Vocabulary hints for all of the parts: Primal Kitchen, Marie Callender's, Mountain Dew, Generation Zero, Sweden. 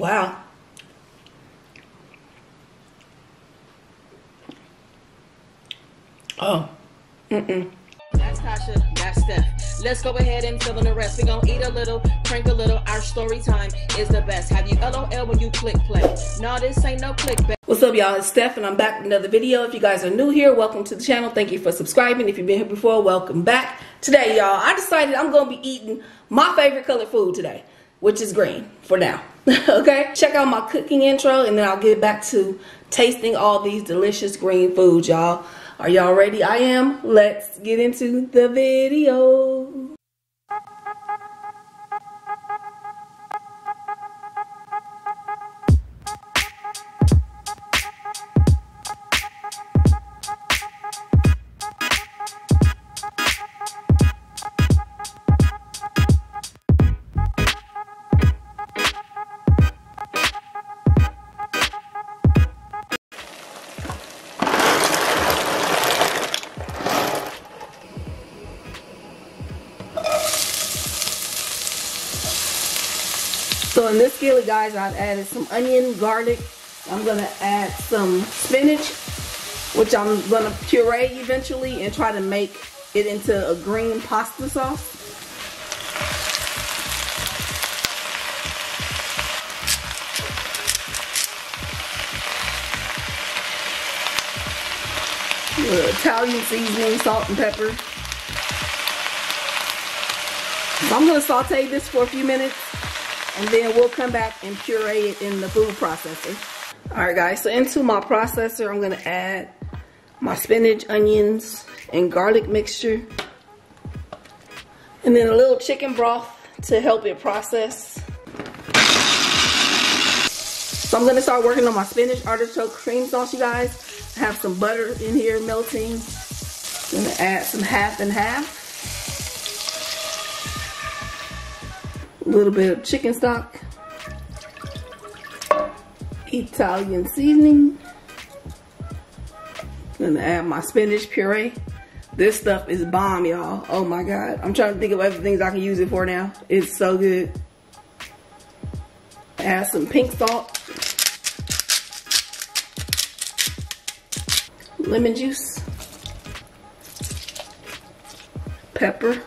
Wow. Oh. Mm-mm. That's Tasha. That's Steph. Let's go ahead and fill in the rest. We're gonna eat a little, drink a little. Our story time is the best. Have you LOL when you click play? No, this ain't no clickbait. What's up, y'all? It's Steph, and I'm back with another video. If you guys are new here, welcome to the channel. Thank you for subscribing. If you've been here before, welcome back. Today, y'all, I decided I'm gonna be eating my favorite colored food today, which is green for now. Okay? Check out my cooking intro, and then I'll get back to tasting all these delicious green foods, y'all. Are y'all ready? I am. Let's get into the video. So in this skillet, guys, I've added some onion, garlic. I'm going to add some spinach, which I'm going to puree eventually and try to make it into a green pasta sauce. Italian seasoning, salt and pepper. So I'm going to saute this for a few minutes. And then we'll come back and puree it in the food processor. Alright guys, so into my processor, I'm going to add my spinach, onions, and garlic mixture. And then a little chicken broth to help it process. So I'm going to start working on my spinach artichoke cream sauce, you guys. I have some butter in here melting. I'm going to add some half and half. Little bit of chicken stock, Italian seasoning. Gonna add my spinach puree. This stuff is bomb, y'all. Oh my god, I'm trying to think of other things I can use it for now. It's so good. Add some pink salt, lemon juice, pepper.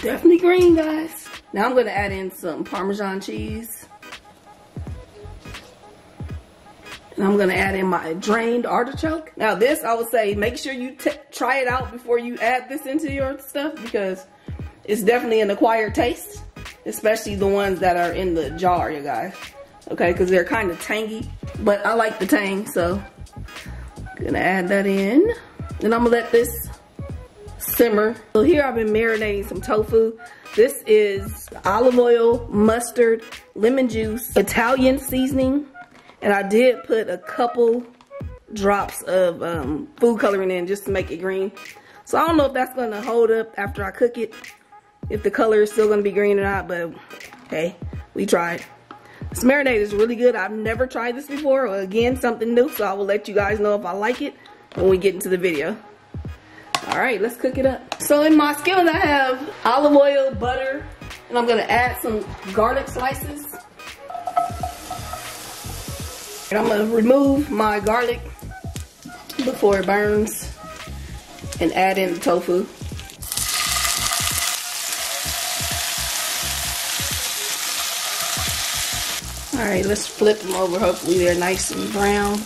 Definitely green, guys. Now I'm going to add in some Parmesan cheese. And I'm going to add in my drained artichoke. Now this, I would say, make sure you try it out before you add this into your stuff, because it's definitely an acquired taste, especially the ones that are in the jar, you guys. Okay, because they're kind of tangy, but I like the tang, so I'm going to add that in. And I'm going to let this simmer. So here I've been marinating some tofu. This is olive oil, mustard, lemon juice, Italian seasoning, and I did put a couple drops of food coloring in just to make it green. So I don't know if that's going to hold up after I cook it, if the color is still going to be green or not, but hey, we tried. This marinade is really good. I've never tried this before, or again, something new, so I will let you guys know if I like it when we get into the video. Alright, let's cook it up. So in my skillet I have olive oil, butter, and I'm going to add some garlic slices. And I'm going to remove my garlic before it burns and add in the tofu. Alright, let's flip them over. Hopefully they're nice and brown.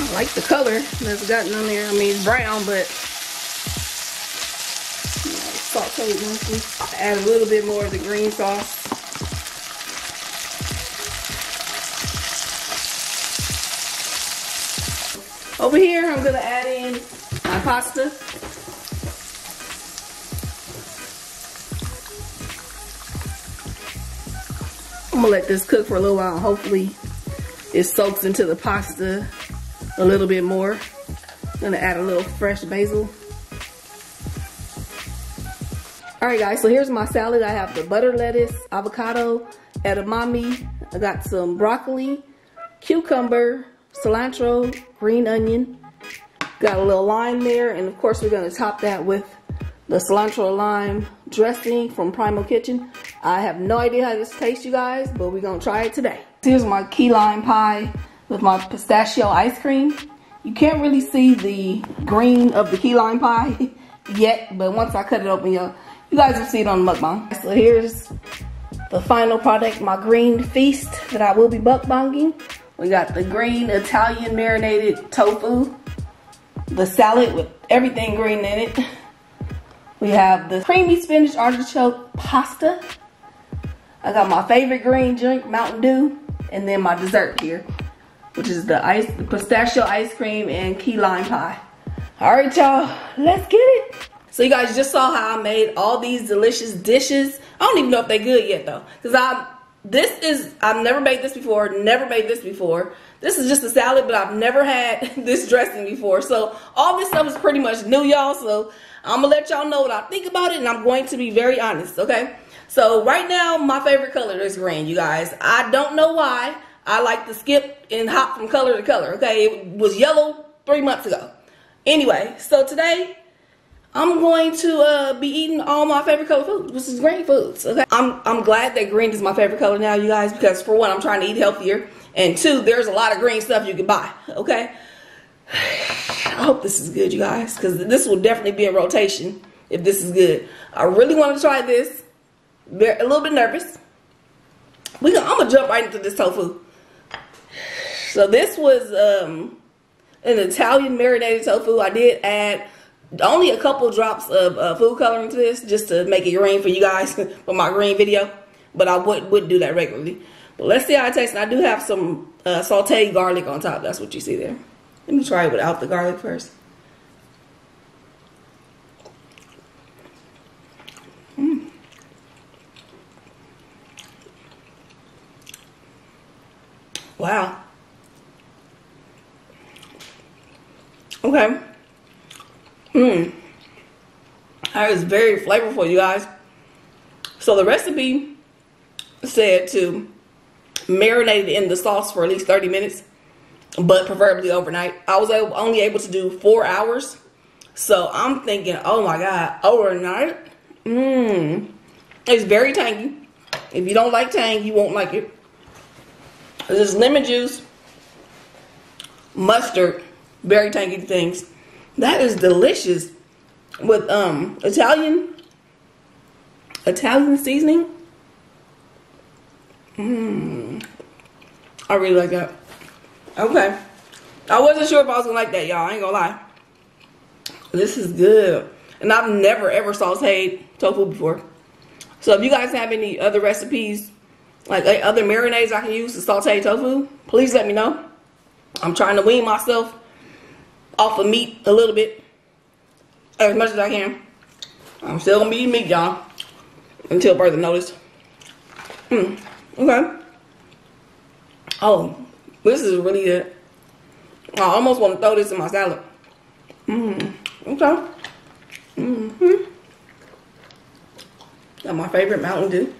I like the color that's gotten on there. I mean, it's brown, but saute nicely. Add a little bit more of the green sauce. Over here, I'm gonna add in my pasta. I'm gonna let this cook for a little while. Hopefully, it soaks into the pasta a little bit more. I'm gonna add a little fresh basil. Alright guys, so here's my salad. I have the butter lettuce, avocado, edamame. I got some broccoli, cucumber, cilantro, green onion. Got a little lime there, and of course we're gonna top that with the cilantro lime dressing from Primal Kitchen. I have no idea how this tastes, you guys, but we're gonna try it today. Here's my key lime pie with my pistachio ice cream. You can't really see the green of the key lime pie yet, but once I cut it open, you guys will see it on the mukbang. So here's the final product, my green feast that I will be mukbanging. We got the green Italian marinated tofu, the salad with everything green in it. We have the creamy spinach artichoke pasta. I got my favorite green drink, Mountain Dew, and then my dessert here, which is the pistachio ice cream and key lime pie. All right, y'all, let's get it. So you guys just saw how I made all these delicious dishes. I don't even know if they're good yet though, because I've never made this before, never made this before. This is just a salad, but I've never had this dressing before. So all this stuff is pretty much new, y'all. So I'm gonna let y'all know what I think about it, and I'm going to be very honest, okay? So right now, my favorite color is green, you guys. I don't know why. I like to skip and hop from color to color, okay? It was yellow 3 months ago. Anyway, so today, I'm going to be eating all my favorite color foods, which is green foods, okay? I'm glad that green is my favorite color now, you guys, because for one, I'm trying to eat healthier, and two, there's a lot of green stuff you can buy, okay? I hope this is good, you guys, because this will definitely be in rotation if this is good. I really want to try this. A little bit nervous. I'm gonna jump right into this tofu. So this was an Italian marinated tofu. I did add only a couple drops of food coloring to this just to make it green for you guys for my green video, but I would do that regularly. But let's see how it tastes. And I do have some sauteed garlic on top. That's what you see there. Let me try it without the garlic first. Wow. Okay. That is very flavorful, you guys. So the recipe said to marinate it in the sauce for at least 30 minutes, but preferably overnight. I was only able to do 4 hours. So I'm thinking, oh my God, overnight? It's very tangy. If you don't like tang, you won't like it. This is lemon juice, mustard, very tangy things. That is delicious with Italian seasoning. I really like that. Okay, I wasn't sure if I was gonna like that, y'all. I ain't gonna lie. This is good, and I've never ever sauteed tofu before. So if you guys have any other recipes, like other marinades I can use to saute tofu, please let me know. I'm trying to wean myself off of meat a little bit, as much as I can. I'm still gonna be eating meat, y'all, until further notice. Okay. Oh, this is really good. I almost want to throw this in my salad. Okay. Got my favorite Mountain Dew,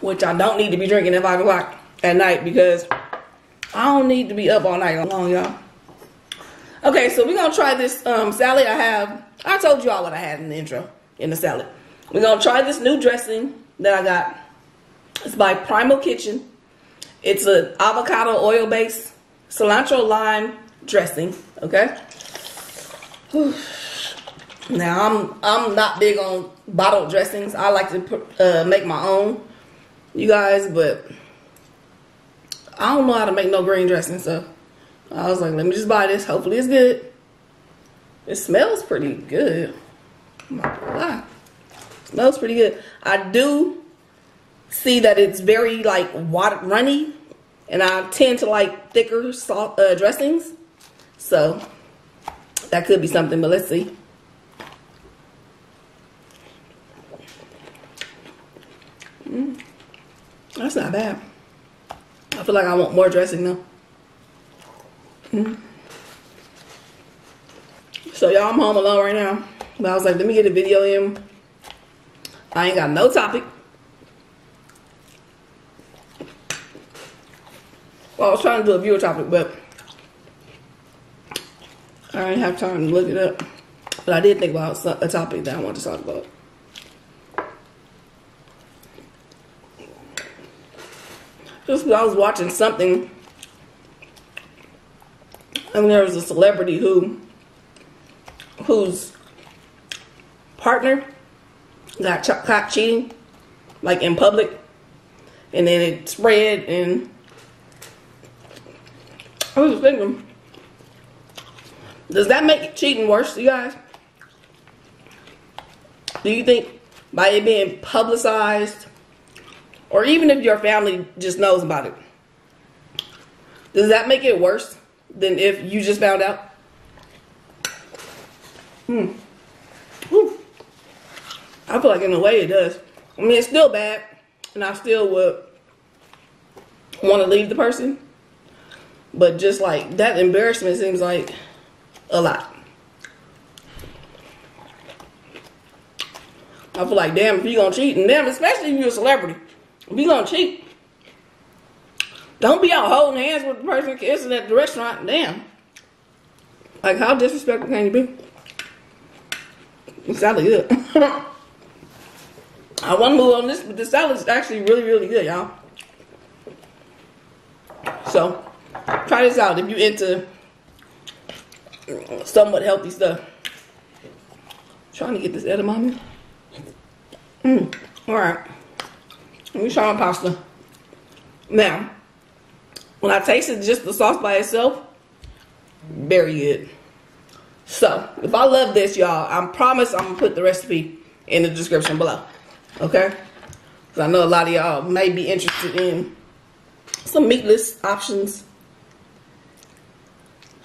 which I don't need to be drinking at 5 o'clock at night because I don't need to be up all night long, y'all. Okay, so we're going to try this salad. I told you all what I had in the intro, in the salad. We're going to try this new dressing that I got. It's by Primal Kitchen. It's an avocado oil-based cilantro lime dressing, okay? Now, I'm not big on bottled dressings. I like to make my own, you guys, but I don't know how to make no green dressing, so I was like, let me just buy this. Hopefully it's good. It smells pretty good. I'm not gonna lie. It smells pretty good. I do see that it's very like runny, and I tend to like thicker salt dressings, so that could be something, but let's see. That's not bad. I feel like I want more dressing though. So y'all, I'm home alone right now, but I was like, let me get a video in. I ain't got no topic. Well, I was trying to do a viewer topic, but I didn't have time to look it up. But I did think about a topic that I wanted to talk about. because I was watching something and there was a celebrity whose partner got caught cheating, like in public, and then it spread, and I was thinking, does that make cheating worse, you guys? Do you think by it being publicized, or even if your family just knows about it, does that make it worse than if you just found out? Whew. I feel like in a way it does. I mean, it's still bad, and I still would want to leave the person. But just like that embarrassment seems like a lot. I feel like, damn, if you're going to cheat, and damn, especially if you're a celebrity, if you're going to cheat, don't be out holding hands with the person kissing at the restaurant. Damn. Like, how disrespectful can you be? It's not good. I want to move on this, but the salad is actually really, really good, y'all. So, try this out if you're into somewhat healthy stuff. I'm trying to get this edamame. Alright. Let me try my pasta. Now, when I tasted just the sauce by itself, very good. So, if I love this, y'all, I promise I'm going to put the recipe in the description below. Okay, because I know a lot of y'all may be interested in some meatless options.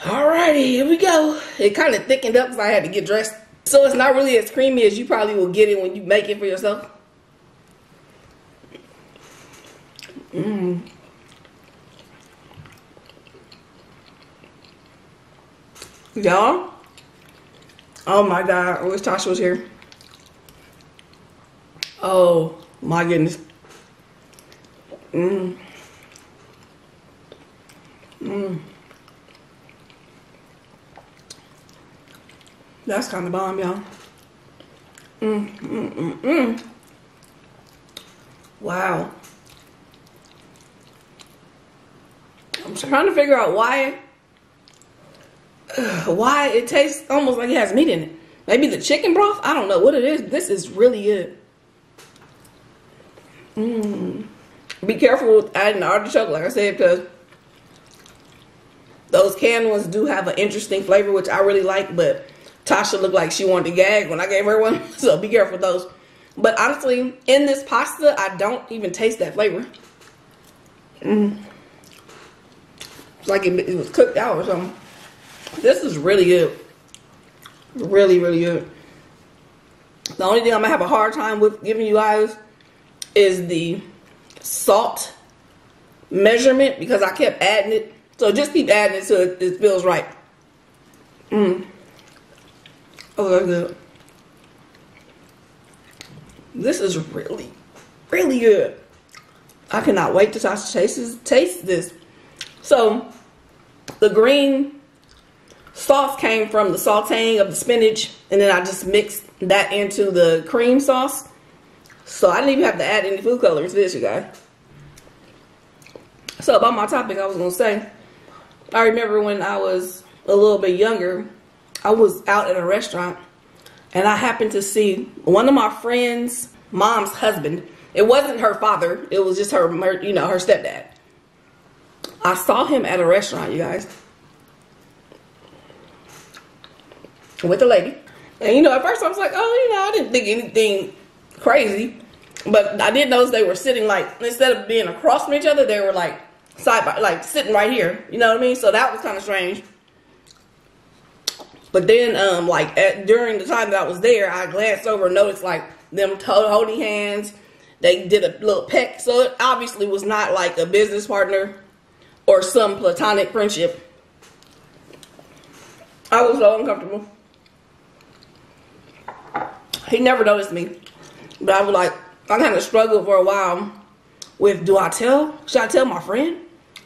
Alrighty, here we go. It kind of thickened up because I had to get dressed, so it's not really as creamy as you probably will get it when you make it for yourself. Y'all, oh my God, I wish Tasha was here. Oh my goodness. That's kind of bomb, y'all. Wow. I'm trying to figure out why it tastes almost like it has meat in it. Maybe the chicken broth? I don't know what it is. This is really good. Be careful with adding the artichoke, like I said, because those canned ones do have an interesting flavor, which I really like, but Tasha looked like she wanted to gag when I gave her one, so be careful with those. But honestly, in this pasta, I don't even taste that flavor. It's like it was cooked out or something. This is really good. Really, really good. The only thing I'm going to have a hard time with giving you guys is the salt measurement, because I kept adding it. So just keep adding it so it feels right. Oh, that's good. This is really, really good. I cannot wait to taste this. So the green sauce came from the sauteing of the spinach, and then I just mixed that into the cream sauce. So I didn't even have to add any food coloring to this, you guys. So about my topic, I was going to say, I remember when I was a little bit younger, I was out at a restaurant, and I happened to see one of my friend's mom's husband. It wasn't her father. It was just her, you know, her stepdad. I saw him at a restaurant, you guys, with a lady. And, you know, at first I was like, oh, you know, I didn't think anything crazy, but I did notice they were sitting, like, instead of being across from each other, they were like side by, like sitting right here, you know what I mean? So that was kind of strange. But then like during the time that I was there, I glanced over and noticed like them holding hands. They did a little peck, so it obviously was not like a business partner or some platonic friendship. I was so uncomfortable. He never noticed me. But I was like, I kind of struggled for a while with, do I tell? Should I tell my friend?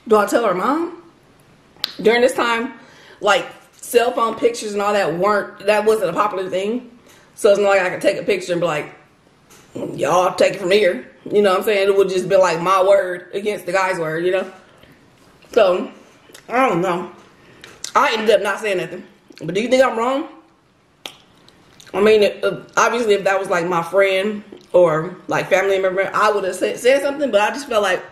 Do I tell her mom? During this time, like, cell phone pictures and all that wasn't a popular thing. So it's not like I could take a picture and be like, y'all take it from here. You know what I'm saying? It would just be like my word against the guy's word, you know? So, I don't know. I ended up not saying nothing. But do you think I'm wrong? I mean, obviously if that was like my friend or like family member, I would have said something, but I just felt like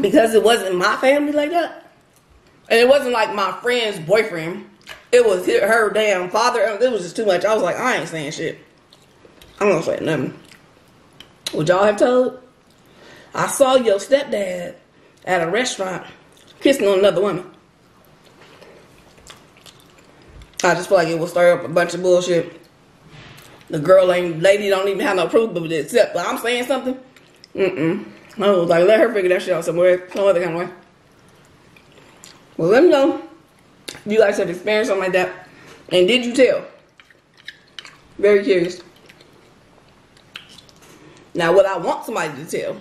because it wasn't my family like that, and it wasn't like my friend's boyfriend, it was her damn father, it was just too much. I was like, I ain't saying shit. I'm not saying nothing. Would y'all have told? I saw your stepdad at a restaurant kissing on another woman. I just feel like it will stir up a bunch of bullshit. The lady don't even have no proof of it except I'm saying something. I was like, let her figure that shit out somewhere, some other kind of way. Well, let me know if you guys have experienced something like that. And did you tell? Very curious. Now, would I want somebody to tell?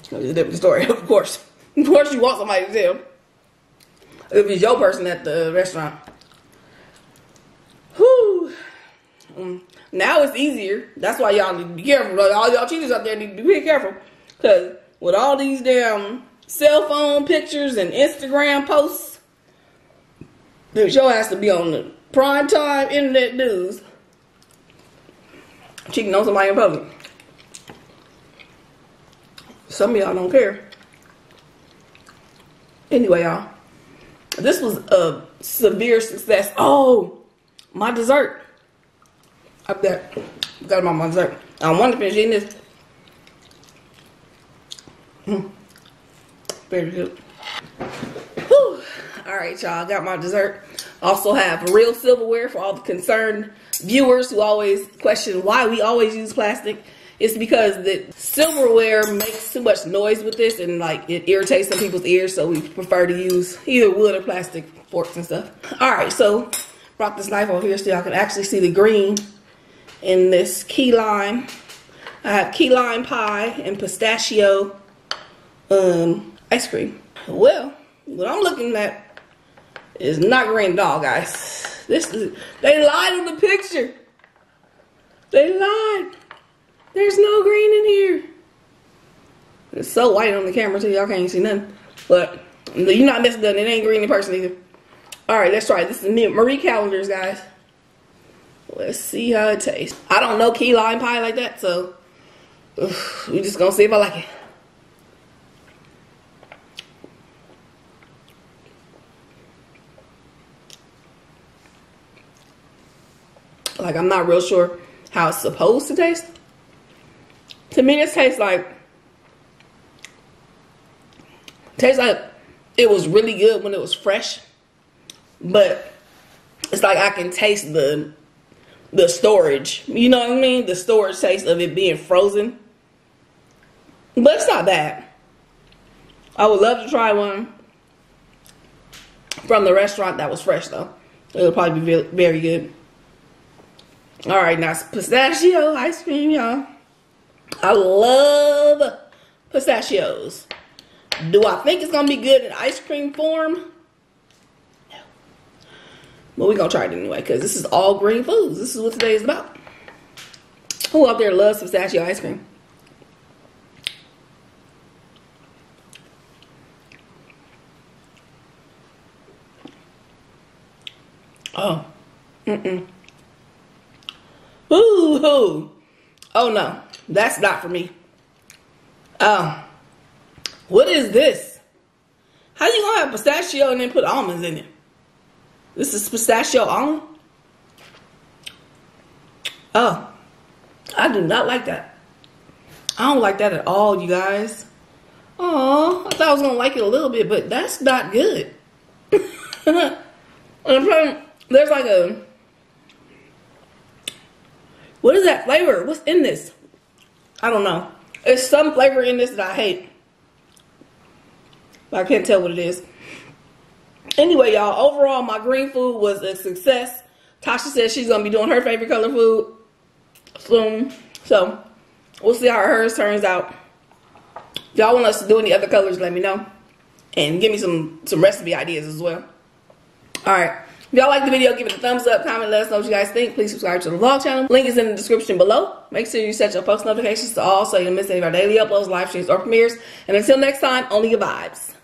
It's a different story, of course. Of course you want somebody to tell. If it's your person at the restaurant. Whew. Now it's easier. That's why y'all need to be careful. All y'all cheaters out there need to be careful. Because with all these damn cell phone pictures and Instagram posts, the show has to be on the prime time internet news. Cheating on somebody in public. Some of y'all don't care. Anyway, y'all. This was a severe success. Oh, my dessert. Up there. Got about my dessert. I want to finish eating this. Very good. Whew. All right, y'all. Got my dessert. Also have real silverware for all the concerned viewers who always question why we always use plastic. It's because the silverware makes too much noise with this and like it irritates some people's ears, so we prefer to use either wood or plastic forks and stuff. Alright, so brought this knife over here so y'all can actually see the green in this key lime. I have key lime pie and pistachio ice cream. Well, what I'm looking at is not green at all, guys. This is, they lied on the picture. They lied. There's no green in here. It's so white on the camera too, y'all can't see nothing. But you're not missing nothing. It ain't green in person either. Alright, let's try it. This is Marie Callender's, guys. Let's see how it tastes. I don't know key lime pie like that, so we just gonna see if I like it. Like, I'm not real sure how it's supposed to taste. To me, this tastes like it was really good when it was fresh, but it's like I can taste the storage. You know what I mean? The storage taste of it being frozen. But it's not bad. I would love to try one from the restaurant that was fresh, though. It'll probably be very good. All right, now it's pistachio ice cream, y'all. I love pistachios. Do I think it's going to be good in ice cream form? No. But we're going to try it anyway because this is all green foods. This is what today is about. Who out there loves pistachio ice cream? Oh. Ooh. Oh, no. That's not for me. What is this? How you gonna have pistachio and then put almonds in it? This is pistachio almond? Oh, I do not like that. I don't like that at all, you guys. Oh, I thought I was gonna like it a little bit, but that's not good. There's like a... What is that flavor? What's in this? I don't know. There's some flavor in this that I hate. But I can't tell what it is. Anyway, y'all, overall, my green food was a success. Tasha says she's going to be doing her favorite color food soon. So, we'll see how hers turns out. If y'all want us to do any other colors, let me know. And give me some recipe ideas as well. Alright, If y'all like the video, give it a thumbs up, comment, let us know what you guys think. Please subscribe to the vlog channel. Link is in the description below. Make sure you set your post notifications to all so you don't miss any of our daily uploads, live streams, or premieres. And until next time, only your vibes.